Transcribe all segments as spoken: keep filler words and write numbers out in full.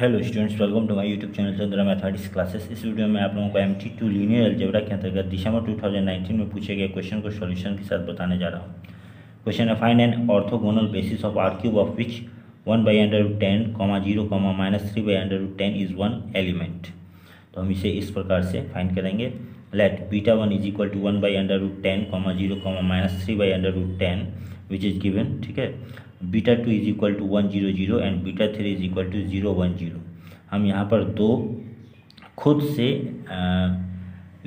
Hello students, welcome to my YouTube channel Chandra mathematics classes. इस video में आप लोगों को M T two linear algebra के अंतर्गत दिशा में टू थाउजेंड नाइनटीन में पूछे गए क्वेश्चन को सॉल्यूशन के साथ बताने जा रहा हूँ। क्वेश्चन है find an orthogonal basis of R cube of which one by under root ten comma zero comma minus three by under root ten is one element. तो हम इसे इस प्रकार से फाइंड करेंगे। Let beta one is equal to one by under root ten comma zero comma minus three by under root ten which is given, ठीक है। Beta two is equal to one zero zero and beta three is equal to zero one zero. हम यहाँ पर दो खुद से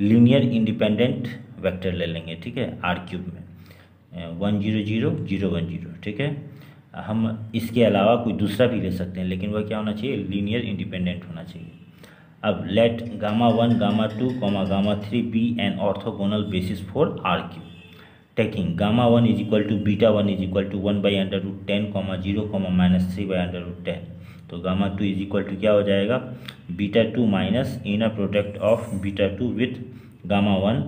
linear independent vector ले लेंगे, ठीक है, आर क्यूब में one zero zero zero one zero, ठीक है। हम इसके अलावा कोई दूसरा भी ले सकते हैं, लेकिन वह क्या होना चाहिए, लीनियर इंडिपेंडेंट होना चाहिए। अब let gamma one gamma two comma gamma three be and orthogonal basis for R cube. Taking gamma one is equal to beta one is equal to one by under root ten comma zero comma minus three by under root ten. तो gamma two is equal to क्या हो जाएगा, beta two minus inner product of beta two with gamma one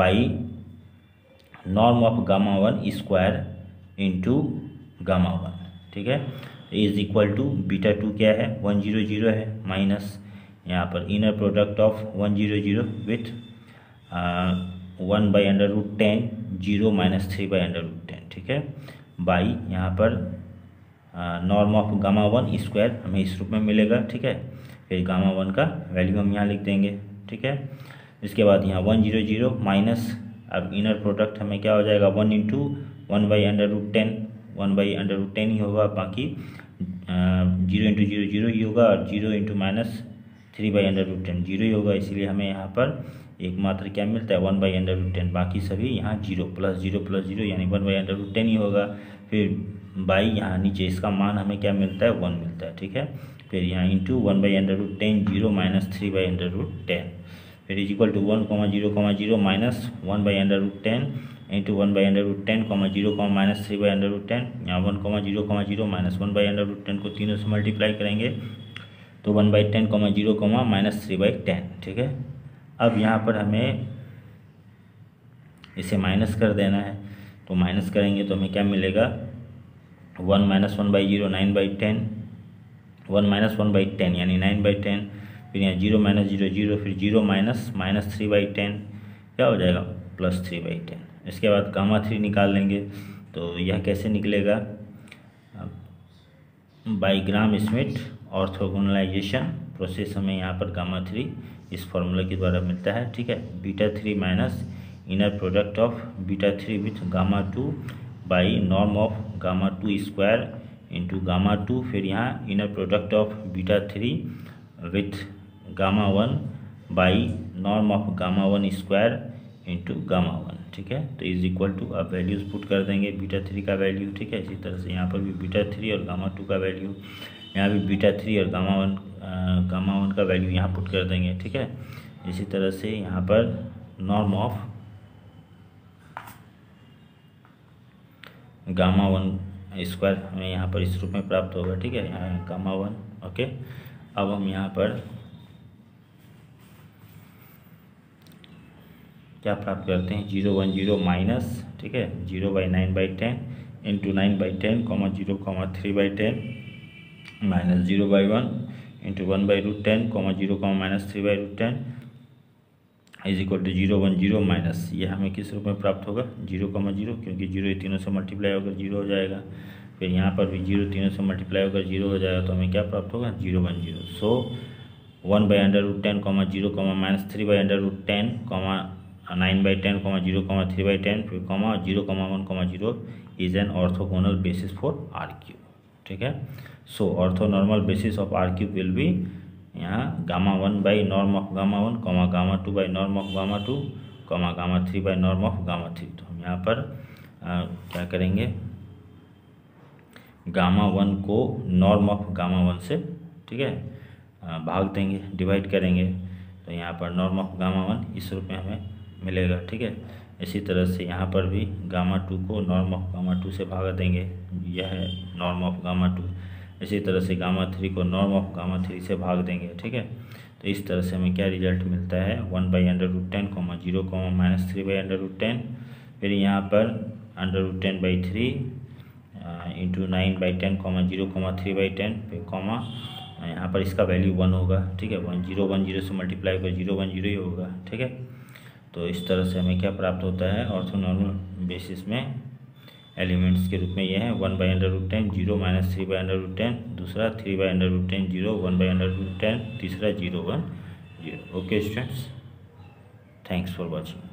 by norm of gamma one square into gamma one, ठीक है। Is equal to beta two क्या है, one zero zero है, minus यहाँ पर inner product of one zero zero with one by under root ten zero minus three by under root ten, ठीक है, by यहाँ पर norm of gamma one square हमें इस रूप में मिलेगा, ठीक है। फिर गामा वन का वैल्यू हम यहाँ लिख देंगे, ठीक है। इसके बाद यहाँ वन जीरो जीरो माइनस, अब इनर प्रोडक्ट हमें क्या हो जाएगा, one into one by under root ten, one by under root ten ही होगा, बाकी जीरो इंटू जीरो जीरो ही होगा, और zero into minus three by under root ten zero ही होगा, इसलिए हमें यहाँ पर एकमात्र क्या मिलता है, one by under root ten, बाकी सभी यहाँ zero plus zero plus zero यानी one by under root ten ही होगा। फिर बाई यहाँ नीचे इसका मान हमें क्या मिलता है, वन मिलता है, ठीक है। फिर यहाँ into one by under root ten zero minus three by under root ten, फिर is equal to one comma zero comma zero minus one by under root ten into one by under root ten comma zero comma minus three by under root ten. यहाँ one comma zero comma zero minus one by under root ten को तीनों से multiply करेंगे तो one by ten comma zero comma minus three by ten, ठीक है। अब यहाँ पर हमें इसे माइनस कर देना है, तो माइनस करेंगे तो हमें क्या मिलेगा, one minus one by zero nine by ten, one minus one by ten यानी नाइन बाई टेन, फिर यहाँ जीरो माइनस जीरो जीरो, फिर zero minus minus three by ten क्या हो जाएगा, प्लस थ्री बाई टेन। इसके बाद गामा थ्री निकाल लेंगे, तो यह कैसे निकलेगा, by Gram Schmidt orthogonalisation process हमें यहाँ पर गामा थ्री इस फॉर्मूला के द्वारा मिलता है, ठीक है। Beta three minus inner product of beta three with gamma two by norm of gamma two square into gamma two, फिर यहाँ inner product of beta three with gamma one by norm of gamma one square into gamma one, ठीक है। तो is equal to आप values put कर देंगे, beta three का value, ठीक है। इसी तरह से यहाँ पर भी बीटा थ्री और गामा टू का वैल्यू, यहाँ भी बीटा थ्री और गामा वन गामा वन का वैल्यू यहाँ पुट कर देंगे, ठीक है। इसी तरह से यहाँ पर norm of gamma one square हमें यहाँ पर इस रूप में प्राप्त होगा, ठीक है, यहाँ गामा वन, ओके। अब हम यहाँ पर क्या प्राप्त करते हैं, जीरो वन जीरो माइनस, ठीक है, zero by nine by ten into nine by ten comma zero comma three by ten minus zero by one into one by root ten comma zero comma minus three by root ten is equal to zero one zero minus, यह हमें किस रूप में प्राप्त होगा, zero comma zero, क्योंकि zero तीनों से मल्टीप्लाई होकर जीरो हो जाएगा, फिर यहाँ पर भी जीरो तीनों से मल्टीप्लाई होकर जीरो हो जाएगा, तो हमें क्या प्राप्त होगा, zero one zero. So one by under root ten comma zero comma minus three by under root ten comma nine by ten comma zero comma three by ten फिर comma zero comma one comma zero is an orthogonal basis for R cube, ठीक है। So orthonormal basis of R cube will be यहाँ gamma one by norm of gamma one comma gamma two by norm of gamma two comma gamma three by norm of gamma three. तो हम यहाँ पर आ, क्या करेंगे, gamma one को norm of gamma one से, ठीक है, भाग देंगे, डिवाइड करेंगे, तो यहाँ पर नॉर्म ऑफ गामा वन इस रूप में हमें मिलेगा, ठीक है। इसी तरह से यहाँ पर भी गामा टू को नॉर्म ऑफ गामा टू से भागा देंगे, यह है नॉर्म ऑफ गामा टू। इसी तरह से गामा थ्री को नॉर्म ऑफ गामा थ्री से भाग देंगे, ठीक है। तो इस तरह से हमें क्या रिजल्ट मिलता है, one by under root ten comma zero comma minus three by under root ten, फिर यहाँ पर under root ten by three into nine by ten comma zero comma three by ten, फिर कॉमा यहाँ पर इसका value one होगा, ठीक है, वन जीरो वन जीरो से मल्टीप्लाई होगा, जीरो वन जीरो ही होगा, ठीक है। तो इस तरह से हमें क्या प्राप्त होता है ऑर्थोनॉर्मल बेसिस में एलिमेंट्स के रूप में, ये है one by under root ten, zero minus three by under root ten, दूसरा three by under root ten, zero one by under root ten, तीसरा zero one zero. Okay students, thanks for watching.